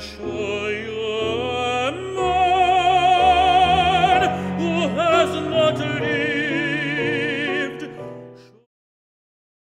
schön.